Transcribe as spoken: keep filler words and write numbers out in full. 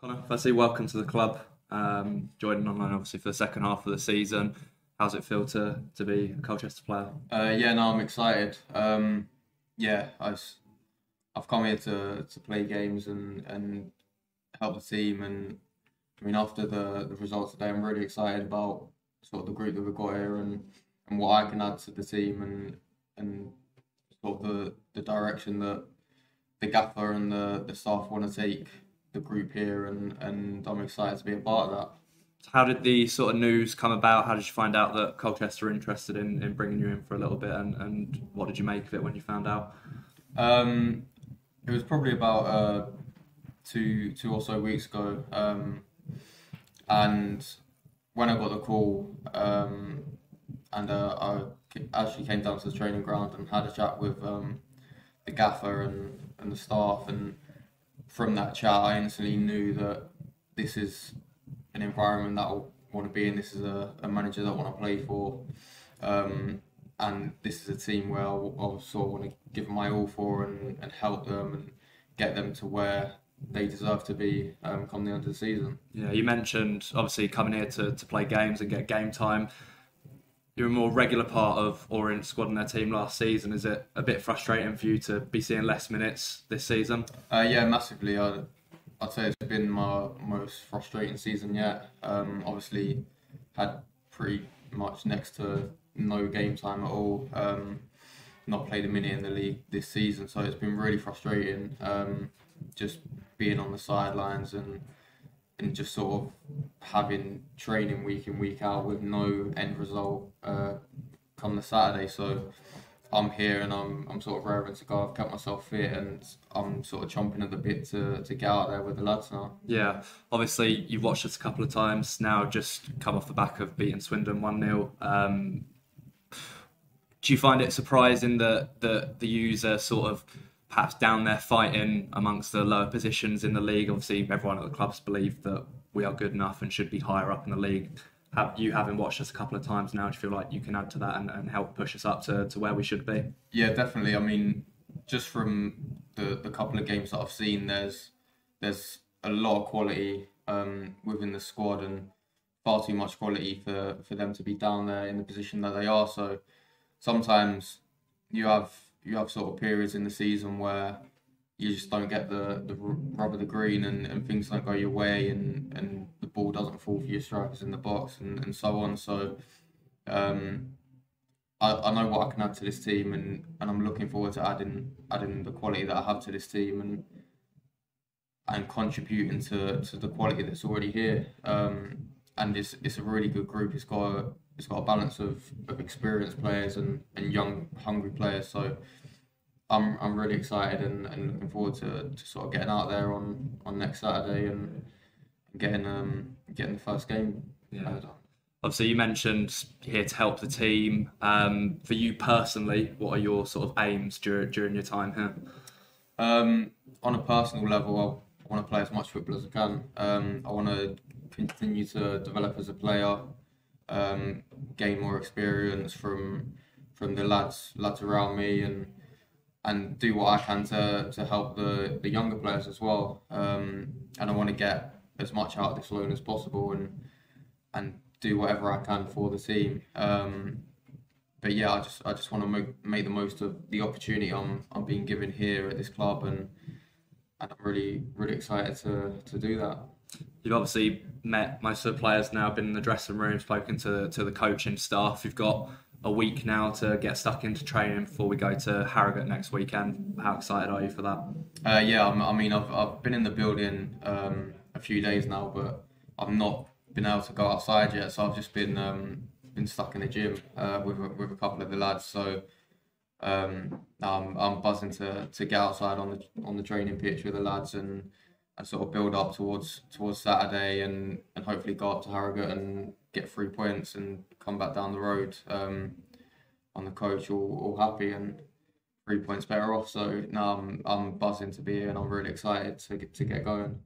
Connor, firstly, welcome to the club. Um, joining online, obviously, for the second half of the season. How's it feel to to be a Colchester player? Uh, yeah, no, I'm excited. Um, yeah, I've I've come here to to play games and and help the team. And I mean, after the the results today, I'm really excited about sort of the group that we've got here and and what I can add to the team and and sort of the the direction that the gaffer and the the staff want to take the group here, and, and I'm excited to be a part of that. So how did the sort of news come about? How did you find out that Colchester were interested in, in bringing you in for a little bit, and, and what did you make of it when you found out? Um, it was probably about uh, two two or so weeks ago, um, and when I got the call, um, and uh, I actually came down to the training ground and had a chat with um, the gaffer and, and the staff, and from that chat, I instantly knew that this is an environment that I want to be in. This is a, a manager that I want to play for, um, and this is a team where I, I sort of want to give my all for and, and help them and get them to where they deserve to be um, come the end of the season. Yeah, you mentioned obviously coming here to, to play games and get game time. You're a more regular part of Orient squad and their team last season. Is it a bit frustrating for you to be seeing less minutes this season? Uh, yeah, massively. I'd, I'd say it's been my most frustrating season yet. Um, obviously, had pretty much next to no game time at all. Um, not played a minute in the league this season, so it's been really frustrating. Um, just being on the sidelines and and just sort of having training week in, week out with no end result uh, come the Saturday. So I'm here and I'm I'm sort of raring to go. I've kept myself fit and I'm sort of chomping at the bit to, to get out there with the lads now. Yeah, obviously you've watched us a couple of times now, just come off the back of beating Swindon one nil. Um, do you find it surprising that the, the user sort of perhaps down there fighting amongst the lower positions in the league? Obviously, everyone at the club's believed that we are good enough and should be higher up in the league. Have you, having watched us a couple of times now, do you feel like you can add to that and, and help push us up to, to where we should be? Yeah, definitely. I mean, just from the, the couple of games that I've seen, there's there's a lot of quality um, within the squad, and far too much quality for, for them to be down there in the position that they are. So sometimes you have you have sort of periods in the season where you just don't get the, the rub of the green and, and things don't go your way and, and the ball doesn't fall for your strikers in the box and, and so on. So um, I, I know what I can add to this team, and, and I'm looking forward to adding adding the quality that I have to this team and and contributing to, to the quality that's already here. Um, and it's it's a really good group. It's got a, It's got a balance of, of experienced players and, and young, hungry players. So I'm I'm really excited and, and looking forward to, to sort of getting out there on, on next Saturday and getting um getting the first game. Yeah. Obviously, you mentioned here to help the team. Um, for you personally, what are your sort of aims during during your time here? Um, on a personal level, I want to play as much football as I can. Um, I want to continue to develop as a player. Um, gain more experience from from the lads lads around me and and do what I can to, to help the, the younger players as well. Um, and I want to get as much out of this loan as possible and and do whatever I can for the team. Um, but yeah, I just I just want to make, make the most of the opportunity I'm I'm being given here at this club, and and I'm really really excited to to do that. You've obviously met most of the players now, been in the dressing room, spoken to, to the coaching staff. You've got a week now to get stuck into training before we go to Harrogate next weekend. How excited are you for that? Uh, yeah, I'm, I mean, I've, I've been in the building um, a few days now, but I've not been able to go outside yet, so I've just been um, been stuck in the gym uh, with, with a couple of the lads. So um, I'm, I'm buzzing to, to get outside on the, on the training pitch with the lads and and sort of build up towards towards Saturday and, and hopefully go up to Harrogate and get three points and come back down the road um, on the coach all, all happy and three points better off. So now I'm, I'm buzzing to be here and I'm really excited to get, to get going.